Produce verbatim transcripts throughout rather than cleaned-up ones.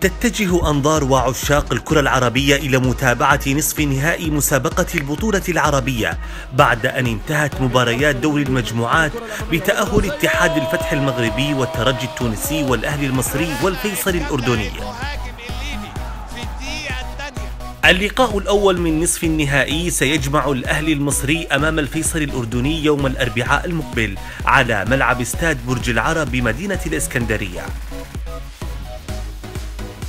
تتجه أنظار وعشاق الكرة العربية إلى متابعة نصف نهائي مسابقة البطولة العربية بعد أن انتهت مباريات دور المجموعات بتأهل اتحاد الفتح المغربي والترجي التونسي والأهلي المصري والفيصل الأردني. اللقاء الأول من نصف النهائي سيجمع الأهلي المصري أمام الفيصل الأردني يوم الأربعاء المقبل على ملعب استاد برج العرب بمدينة الإسكندرية.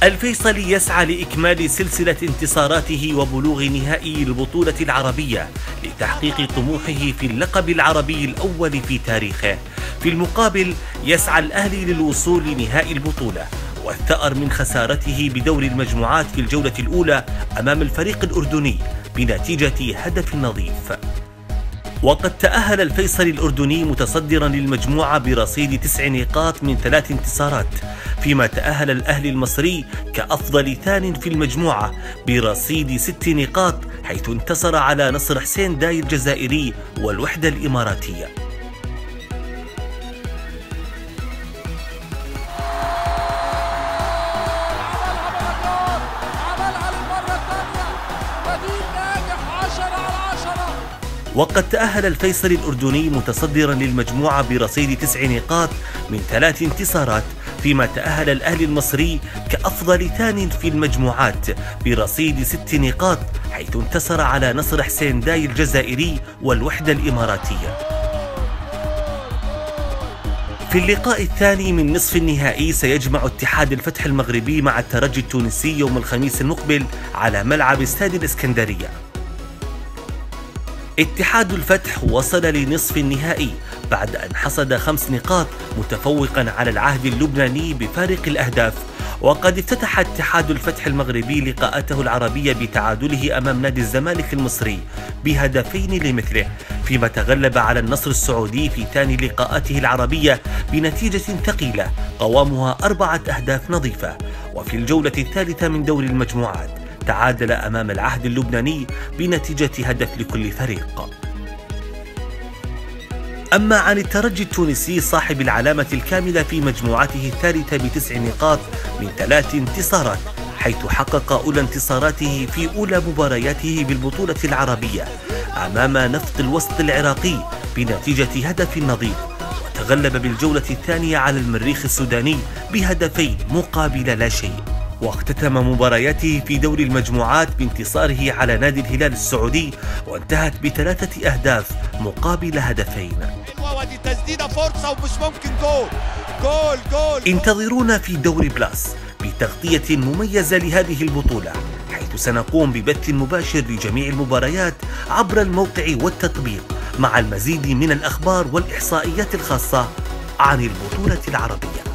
الفيصل يسعى لإكمال سلسلة انتصاراته وبلوغ نهائي البطولة العربية لتحقيق طموحه في اللقب العربي الأول في تاريخه. في المقابل يسعى الأهلي للوصول لنهائي البطولة والثأر من خسارته بدور المجموعات في الجولة الأولى أمام الفريق الأردني بنتيجة هدف نظيف. وقد تأهل الفيصل الأردني متصدرا للمجموعة برصيد تسع نقاط من ثلاث انتصارات، فيما تأهل الأهلي المصري كأفضل ثان في المجموعة برصيد ست نقاط، حيث انتصر على نصر حسين داير الجزائري والوحدة الإماراتية. وقد تأهل الفيصل الأردني متصدرا للمجموعة برصيد تسع نقاط من ثلاث انتصارات، فيما تأهل الأهلي المصري كأفضل ثان في المجموعات برصيد ست نقاط، حيث انتصر على نصر حسين داير الجزائري والوحدة الإماراتية. في اللقاء الثاني من نصف النهائي سيجمع اتحاد الفتح المغربي مع الترجي التونسي يوم الخميس المقبل على ملعب استاد الإسكندرية. اتحاد الفتح وصل لنصف النهائي بعد أن حصد خمس نقاط متفوقا على العهد اللبناني بفارق الأهداف، وقد افتتح اتحاد الفتح المغربي لقاءاته العربية بتعادله أمام نادي الزمالك المصري بهدفين لمثله، فيما تغلب على النصر السعودي في ثاني لقاءاته العربية بنتيجة ثقيلة قوامها أربعة أهداف نظيفة. وفي الجولة الثالثة من دور المجموعات تعادل أمام العهد اللبناني بنتيجة هدف لكل فريق. أما عن الترجي التونسي صاحب العلامة الكاملة في مجموعته الثالثة بتسع نقاط من ثلاث انتصارات، حيث حقق أولى انتصاراته في أولى مبارياته بالبطولة العربية أمام نفط الوسط العراقي بنتيجة هدف نظيف، وتغلب بالجولة الثانية على المريخ السوداني بهدفين مقابل لا شيء. واختتم مبارياته في دور المجموعات بانتصاره على نادي الهلال السعودي وانتهت بثلاثة أهداف مقابل هدفين. انتظرونا في دوري بلاس بتغطية مميزة لهذه البطولة، حيث سنقوم ببث مباشر لجميع المباريات عبر الموقع والتطبيق مع المزيد من الأخبار والإحصائيات الخاصة عن البطولة العربية.